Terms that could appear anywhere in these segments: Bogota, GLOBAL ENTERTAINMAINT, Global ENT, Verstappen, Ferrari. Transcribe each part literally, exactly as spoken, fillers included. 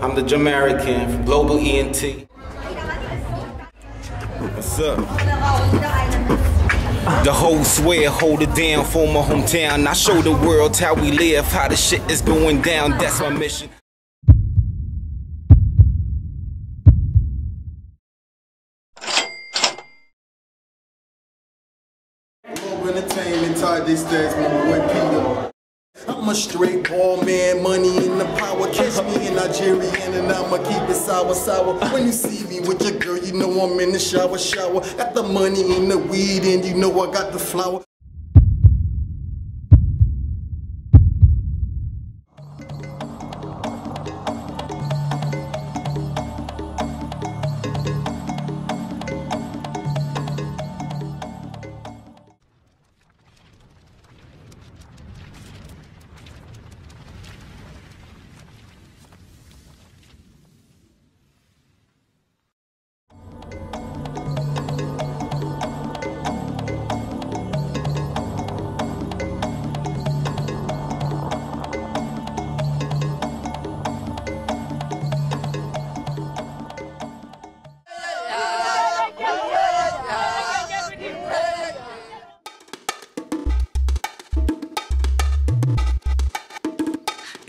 I'm the Jamaican from Global E N T. What's up? The whole swear, hold it down for my hometown. I show the world how we live, how the shit is going down. That's my mission. Global entertainment tied these days when we went P R. I'm a straight ball man, money in the power. Catch me in Nigerian and I'ma keep it sour, sour. When you see me with your girl, you know I'm in the shower, shower. Got the money in the weed and you know I got the flower.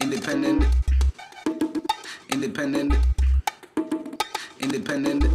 Independent, independent, independent.